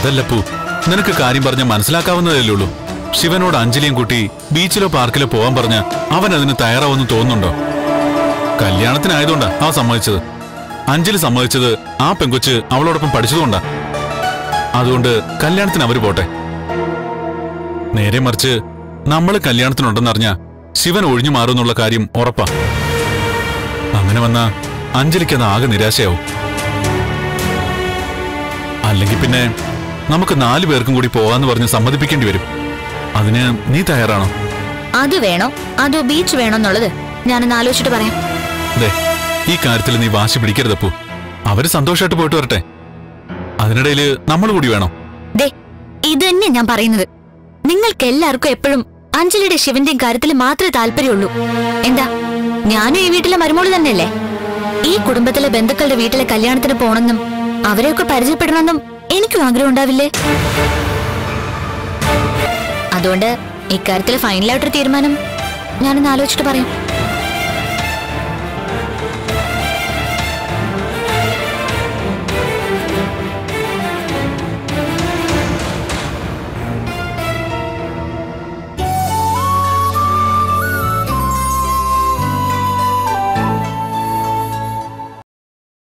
അതല്ലപ്പൂ, നിനക്ക് കാര്യം പറഞ്ഞ മനസ്സിലാക്കാവുന്നതല്ലേ ഉള്ളൂ. ശിവനോട് അഞ്ജലിയും കൂട്ടി ബീച്ചിലോ പാർക്കിലോ പോവാൻ പറഞ്ഞ അവൻ അതിന് തയ്യാറാവെന്ന് തോന്നുന്നുണ്ടോ? കല്യാണത്തിനായതുകൊണ്ടാ ആ സമ്മതിച്ചത്. അഞ്ജലി സമ്മതിച്ചത് ആ പെങ്കൊച്ച് അവളോടൊപ്പം പഠിച്ചതുകൊണ്ടാ. അതുകൊണ്ട് കല്യാണത്തിന് അവര് പോട്ടെ. നേരെ മറിച്ച് നമ്മള് കല്യാണത്തിനുണ്ടെന്നറിഞ്ഞ ശിവൻ ഒഴിഞ്ഞു മാറുമെന്നുള്ള കാര്യം ഉറപ്പാ. അങ്ങനെ വന്നാ അഞ്ജലിക്കത് ആകെ നിരാശയാവും. അല്ലെങ്കിൽ പിന്നെ നമുക്ക് 4 പേർക്കും കൂടി പോവാന്ന് പറഞ്ഞ് സമ്മതിപ്പിക്കേണ്ടി വരും. അതിന് നീ തയ്യാറാണോ? അത് വേണോ അതോ ബീച്ച് വേണോ എന്നുള്ളത് ഞാനൊന്ന് ആലോചിച്ചിട്ട് പറയാം. ഈ കാര്യത്തിൽ നീ വാശി പിടിക്കരുതപ്പൂ. അവര് സന്തോഷമായിട്ട് പോയിട്ട് വരട്ടെ. അതിനിടയില് നമ്മൾ കൂടി വേണോ? ഇത് തന്നെ ഞാൻ പറയുന്നത്. നിങ്ങൾക്ക് എല്ലാവർക്കും എപ്പോഴും അഞ്ജലിയുടെ ശിവന്റെയും കാര്യത്തിൽ മാത്രമേ താല്പര്യമുള്ളൂ. എന്താ, ഞാനും ഈ വീട്ടിലെ മരുമോള് തന്നെയല്ലേ? ഈ കുടുംബത്തിലെ ബന്ധുക്കളുടെ വീട്ടിലെ കല്യാണത്തിന് പോണെന്നും അവരെയൊക്കെ പരിചയപ്പെടണമെന്നും എനിക്കും ആഗ്രഹം ഉണ്ടാവില്ലേ? അതുകൊണ്ട് ഇക്കാര്യത്തിൽ ഫൈനലായിട്ടൊരു തീരുമാനം ഞാനൊന്ന് ആലോചിച്ചിട്ട് പറയാം.